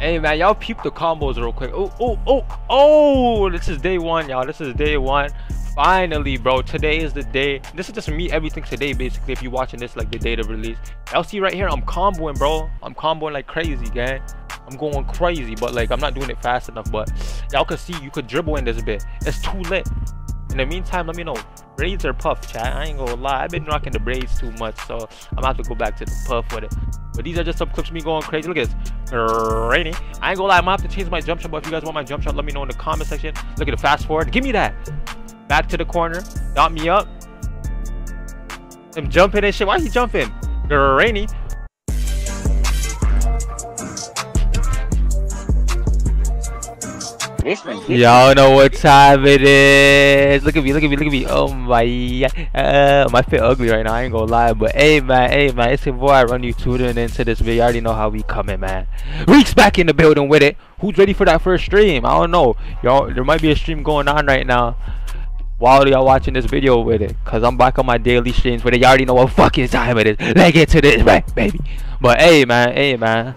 Anyway, man, y'all peep the combos real quick. Oh, this is day one, y'all. This is day one. Finally, bro, today is the day. This is just me, everything today, basically. If you're watching this, like, the date of release. Y'all see right here, I'm comboing, bro. I'm comboing like crazy, gang. I'm going crazy, but, like, I'm not doing it fast enough. But y'all can see, you could dribble in this bit. It's too lit. In the meantime, let me know, braids or puff, chat? I ain't gonna lie, I've been rocking the braids too much, so I'm gonna have to go back to the puff with it. But these are just some clips of me going crazy. Look at this, rainy. I ain't gonna lie, I'm gonna have to change my jump shot, but if you guys want my jump shot, let me know in the comment section. Look at the fast forward, give me that. Back to the corner, dot me up. I'm jumping and shit, why he jumping? Rainy. Y'all know what time it is. Look at me, look at me, look at me. Oh my, my fit ugly right now, I ain't gonna lie. But hey man, it's your boy I Run You tuning into this video. You already know how we coming, man. Reek's back in the building with it. Who's ready for that first stream? I don't know, y'all. There might be a stream going on right now while y'all watching this video with it, cause I'm back on my daily streams with it. Y'all already know what fucking time it is. Let's get to this, right, baby. But hey man,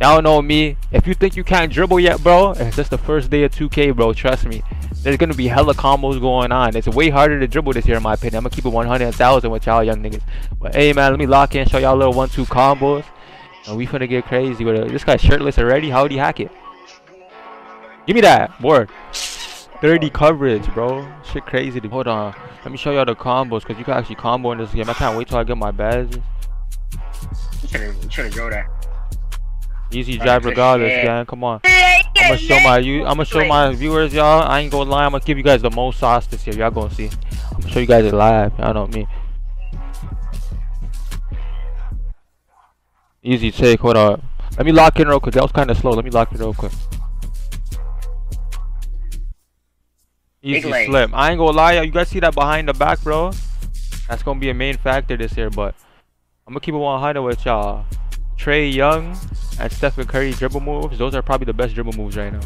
y'all know me. If you think you can't dribble yet, bro, it's just the first day of 2K, bro. Trust me, there's gonna be hella combos going on. It's way harder to dribble this year, in my opinion. I'm gonna keep it 100,000 with y'all young niggas. But hey, man, let me lock in, show y'all little 1-2 combos, and we finna get crazy with it. This guy's shirtless already. How'd he hack it? Give me that board. 30 coverage, bro. Shit, crazy. Hold on, let me show y'all the combos, cause you can actually combo in this game. I can't wait till I get my badges. You should've go there. Easy drive regardless, gang. Come on. I'ma show my viewers, y'all. I ain't gonna lie, I'ma give you guys the most sauce this year. Y'all gonna see. I'ma show you guys it live. Y'all know me. Easy take, hold up. Let me lock in real quick. That was kinda slow. Let me lock it real quick. Easy slip. I ain't gonna lie, y'all. You guys see that behind the back, bro? That's gonna be a main factor this year, but I'ma keep it 100 with y'all. Trey Young and Stephen Curry dribble moves. Those are probably the best dribble moves right now.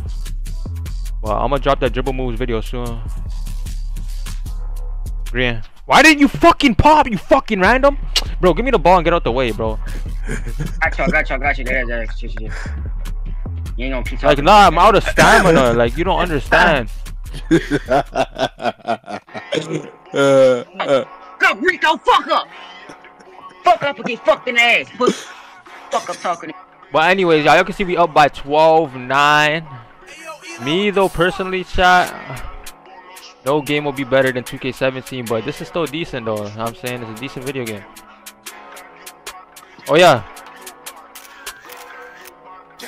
Well, I'm gonna drop that dribble moves video soon. Green. Why didn't you fucking pop, you fucking random? Bro, give me the ball and get out the way, bro. Gotcha. You ain't gonna keep talking. Like, nah, I'm out of stamina. Like, you don't understand. Go, Rico, fuck up. Fuck up or get fucked in the ass, pussy. Fuck up talking. But anyways, y'all can see we up by 12-9. Me though, personally, chat, no game will be better than 2K17, but this is still decent though. You know what I'm saying, it's a decent video game. Oh yeah,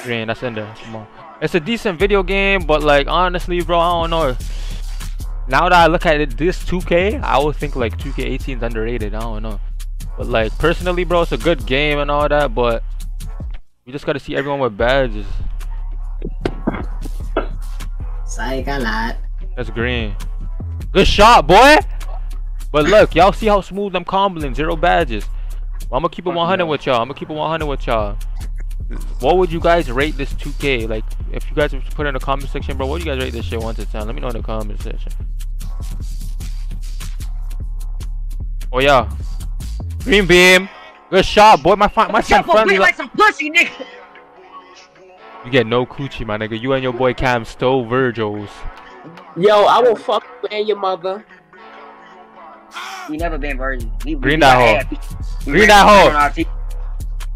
green, that's in there. Come on, it's a decent video game, but like honestly, bro, I don't know. Now that I look at it, this 2K, I would think like 2K18 is underrated. I don't know, but like personally, bro, it's a good game and all that, but you just gotta see everyone with badges. Psych a lot. That's green. Good shot, boy. But look, y'all see how smooth I'm comboing. Zero badges. Well, I'm gonna keep it 100 with y'all. I'm gonna keep it 100 with y'all. What would you guys rate this 2K? Like, if you guys put in the comment section, bro, what do you guys rate this shit 1 to 10? Let me know in the comment section. Oh yeah, green beam. Good shot, boy. My son friendly like some pussy, nigga. You get no coochie, my nigga. You and your boy Cam stole Virgil's. Yo, I will fuck you and your mother. We never been virgin. Green that hoe. Green that hoe.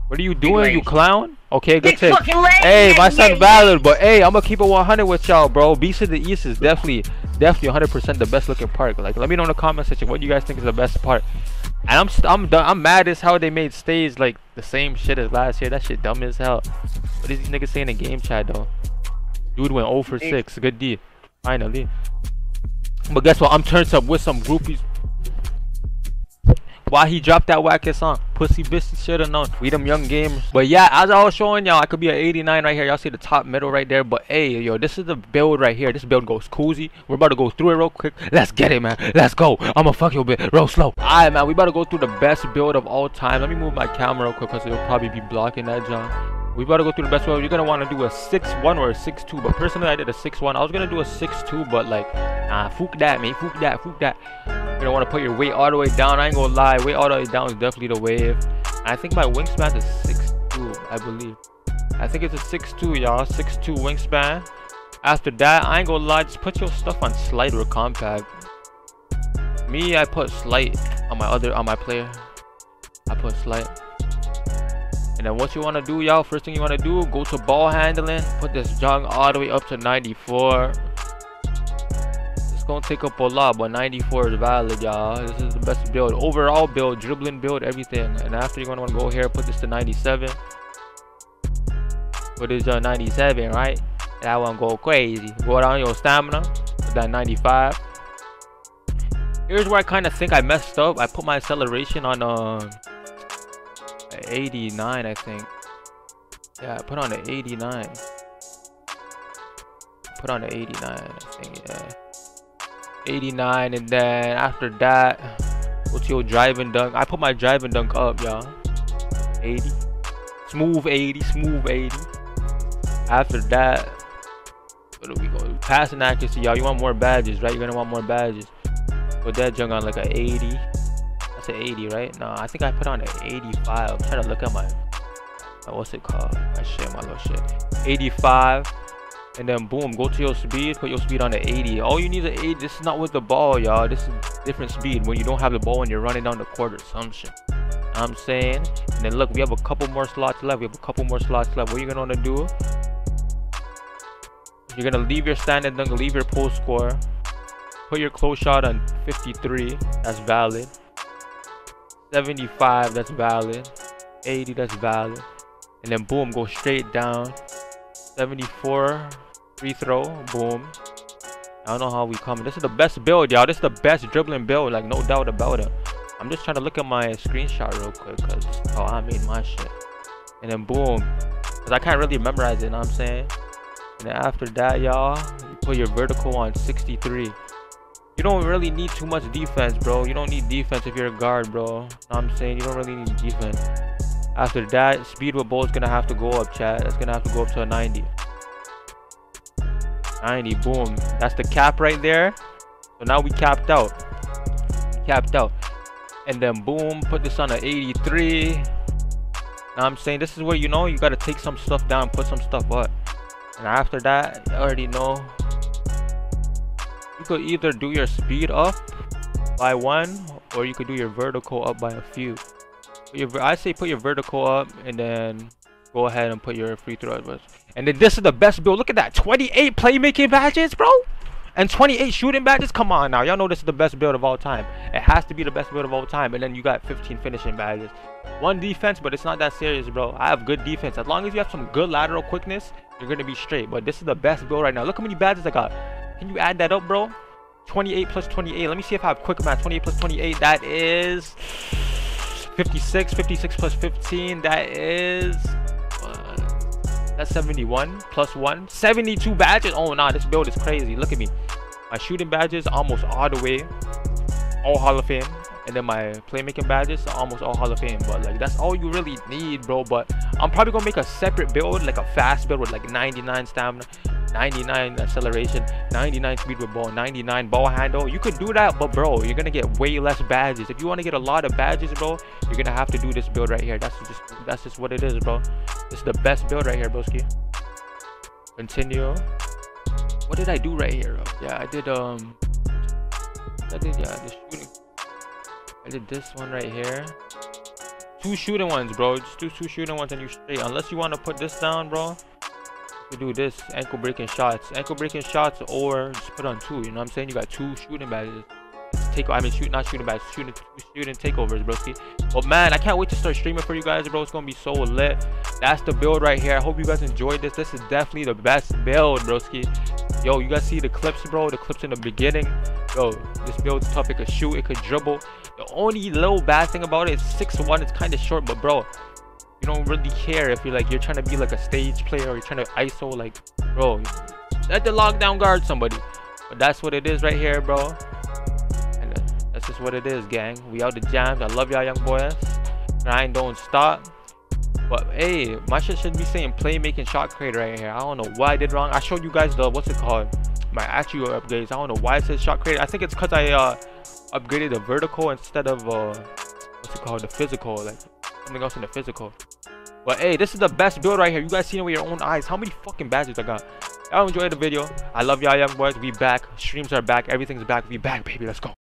What are you doing, you clown? Okay, good tip. Hey, my son valid, but hey, I'm gonna keep it 100 with y'all, bro. Beast of the East is definitely 100% the best looking park. Like, let me know in the comment section what you guys think is the best part. And I'm mad as how they made stage like the same shit as last year. That shit dumb as hell. What is these niggas saying in game chat though? Dude went 0 for 6. Good D. Finally. But guess what? I'm turned up with some groupies. Why he dropped that whack ass song? Pussy bitch shoulda known. We them young gamers. But yeah, as I was showing y'all, I could be an 89 right here. Y'all see the top middle right there. But hey, yo, this is the build right here. This build goes cozy. We're about to go through it real quick. Let's get it, man. Let's go. I'ma fuck your bitch real slow. Alright, man, we about to go through the best build of all time. Let me move my camera real quick, cause it'll probably be blocking that jump. We about to go through the best way. You're gonna want to do a 6-1 or a 6-2, but personally I did a 6-1. I was gonna do a 6-2, but like, nah, fuck that, man, fuck that. You're gonna want to put your weight all the way down. I ain't gonna lie, weight all the way down is definitely the wave. I think my wingspan is 6'2", I believe. I think it's a 6'2", y'all. 6'2" wingspan. After that, I ain't gonna lie, just put your stuff on slight or compact. Me, I put slight on my player. I put slight. And then what you wanna do, y'all, first thing you wanna do, go to ball handling, put this jog all the way up to 94. It's gonna take up a lot, but 94 is valid, y'all. This is the best build, overall build, dribbling build, everything. And after, you're gonna wanna go here, put this to 97. But it's 97, right? That one go crazy. Go down your stamina with that 95. Here's where I kind of think I messed up. I put my acceleration on 89, I think. Yeah, I put on the 89. Put on the 89, I think, yeah. 89, and then after that, what's your driving dunk? I put my driving dunk up, y'all. 80. Smooth 80, smooth 80. After that, what are we going? Passing accuracy, y'all. You want more badges, right? You're gonna want more badges. Put that junk on like an 80. That's an 80, right? No, I think I put on an 85. I'm trying to look at my, what's it called? My shit, my little shit. 85. And then boom, go to your speed. Put your speed on the 80. All you need is an 80. This is not with the ball, y'all. This is different speed when you don't have the ball and you're running down the court or some shit. I'm saying. And then look, we have a couple more slots left. What you're gonna wanna do? You're gonna leave your standard dunk, leave your post score, put your close shot on 53. That's valid. 75. That's valid. 80. That's valid. And then boom, go straight down. 74. Free throw. Boom. I don't know how we coming. This is the best build, y'all. This is the best dribbling build, like no doubt about it. I'm just trying to look at my screenshot real quick because oh, I made my shit. And then boom, because I can't really memorize it, you know what I'm saying? And then after that, y'all, you put your vertical on 63. You don't really need too much defense, bro. You don't need defense if you're a guard, bro. You know what I'm saying? You don't really need defense. After that, speed with ball is going to have to go up, chat. It's going to have to go up to a 90. 90, boom. That's the cap right there. So now we capped out. Capped out. And then boom, put this on an 83. Now I'm saying this is where, you know, you gotta take some stuff down, put some stuff up. And after that, you already know. You could either do your speed up by 1, or you could do your vertical up by a few. I say put your vertical up, and then go ahead and put your free throw up. And then this is the best build. Look at that, 28 playmaking badges, bro. And 28 shooting badges? Come on now. Y'all know this is the best build of all time. It has to be the best build of all time. And then you got 15 finishing badges. 1 defense, but it's not that serious, bro. I have good defense. As long as you have some good lateral quickness, you're going to be straight. But this is the best build right now. Look how many badges I got. Can you add that up, bro? 28 plus 28. Let me see if I have quick math. 28 plus 28. That is 56. 56 plus 15. That is... that's 71 plus 1. 72 badges. Oh, nah, this build is crazy. Look at me. My shooting badges almost all the way. All Hall of Fame. And then my playmaking badges almost all Hall of Fame. But, like, that's all you really need, bro. But I'm probably going to make a separate build, like a fast build with, like, 99 stamina, 99 acceleration, 99 speed with ball, 99 ball handle. You could do that, but, bro, you're going to get way less badges. If you want to get a lot of badges, bro, you're going to have to do this build right here. That's just what it is, bro. It's the best build right here, broski. Continue. What did I do right here? Yeah, I did the shooting. I did this one right here. 2 shooting ones, bro. Just do 2 shooting ones and you straight. Unless you want to put this down, bro. You do this ankle breaking shots. Ankle breaking shots, or just put on 2. You know what I'm saying? You got 2 shooting badges. Shooting takeovers, broski. But man, I can't wait to start streaming for you guys, bro. It's gonna be so lit. That's the build right here. I hope you guys enjoyed this. This is definitely the best build, broski. Yo, you guys see the clips, bro? The clips in the beginning. Yo, this build's tough. It could shoot, it could dribble. The only little bad thing about it is 6'1". It's kind of short, but bro, you don't really care if you're trying to be like a stage player or you're trying to ISO, like, bro, let the lockdown guard somebody. But that's what it is right here, bro. That's just what it is, gang. We out the jams. I love y'all, young boys. Grind don't stop. But hey, my shit should be saying playmaking shot creator right here. I don't know why I did wrong. I showed you guys the what's it called, my attribute upgrades. I don't know why it says shot creator. I think it's because I upgraded the vertical instead of the physical, like something else in the physical. But hey, this is the best build right here. You guys seen it with your own eyes. How many fucking badges I got? Y'all enjoyed the video. I love y'all, young boys. We back. Streams are back. Everything's back. We back, baby. Let's go.